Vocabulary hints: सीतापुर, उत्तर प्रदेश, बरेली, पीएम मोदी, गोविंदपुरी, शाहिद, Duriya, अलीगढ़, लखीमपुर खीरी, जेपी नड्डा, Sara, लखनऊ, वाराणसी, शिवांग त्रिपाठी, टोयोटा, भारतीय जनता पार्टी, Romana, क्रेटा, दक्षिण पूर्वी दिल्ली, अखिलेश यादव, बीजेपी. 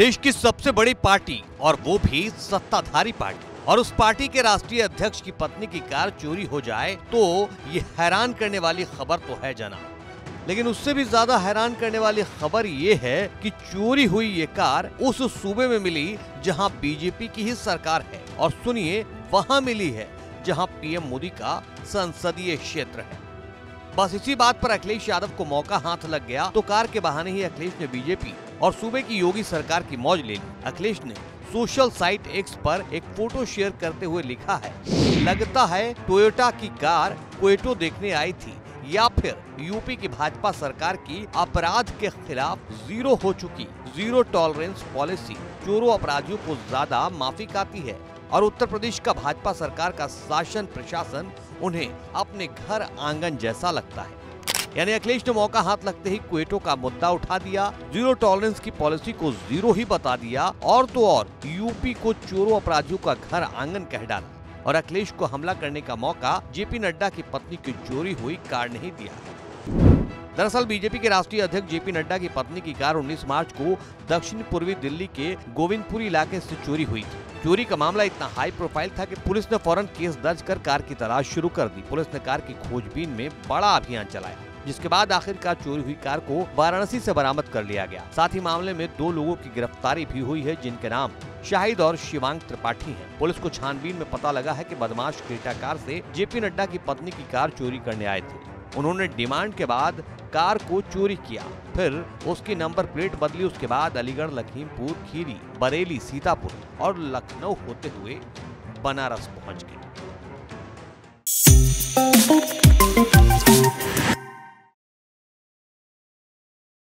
देश की सबसे बड़ी पार्टी और वो भी सत्ताधारी पार्टी और उस पार्टी के राष्ट्रीय अध्यक्ष की पत्नी की कार चोरी हो जाए तो ये हैरान करने वाली खबर तो है जनाब, लेकिन उससे भी ज्यादा हैरान करने वाली खबर ये है कि चोरी हुई ये कार उस सूबे में मिली जहां बीजेपी की ही सरकार है और सुनिए वहां मिली है जहां पीएम मोदी का संसदीय क्षेत्र है। बस इसी बात पर अखिलेश यादव को मौका हाथ लग गया तो कार के बहाने ही अखिलेश ने बीजेपी और सूबे की योगी सरकार की मौज ले ली। अखिलेश ने सोशल साइट एक्स पर एक फोटो शेयर करते हुए लिखा है, लगता है टोयोटा की कार क्वेटो देखने आई थी या फिर यूपी की भाजपा सरकार की अपराध के खिलाफ जीरो हो चुकी जीरो टॉलरेंस पॉलिसी चोरों अपराधियों को ज्यादा माफी काती है और उत्तर प्रदेश का भाजपा सरकार का शासन प्रशासन उन्हें अपने घर आंगन जैसा लगता है। यानी अखिलेश ने मौका हाथ लगते ही क्वेटो का मुद्दा उठा दिया, जीरो टॉलरेंस की पॉलिसी को जीरो ही बता दिया और तो और यूपी को चोरों अपराधियों का घर आंगन कह डाला और अखिलेश को हमला करने का मौका जेपी नड्डा की पत्नी की चोरी हुई कार ने ही दिया। दरअसल बीजेपी के राष्ट्रीय अध्यक्ष जेपी नड्डा की पत्नी की कार 19 मार्च को दक्षिण पूर्वी दिल्ली के गोविंदपुरी इलाके से चोरी हुई थी। चोरी का मामला इतना हाई प्रोफाइल था कि पुलिस ने फौरन केस दर्ज कर कार की तलाश शुरू कर दी। पुलिस ने कार की खोजबीन में बड़ा अभियान चलाया जिसके बाद आखिरकार चोरी हुई कार को वाराणसी से बरामद कर लिया गया। साथ ही मामले में 2 लोगों की गिरफ्तारी भी हुई है जिनके नाम शाहिद और शिवांग त्रिपाठी हैं। पुलिस को छानबीन में पता लगा है कि बदमाश क्रेटा कार से जेपी नड्डा की पत्नी की कार चोरी करने आए थे। उन्होंने डिमांड के बाद कार को चोरी किया, फिर उसकी नंबर प्लेट बदली। उसके बाद अलीगढ़, लखीमपुर खीरी, बरेली, सीतापुर और लखनऊ होते हुए बनारस पहुंच गए।